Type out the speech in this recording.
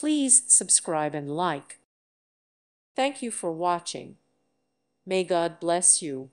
Please subscribe and like. Thank you for watching. May God bless you.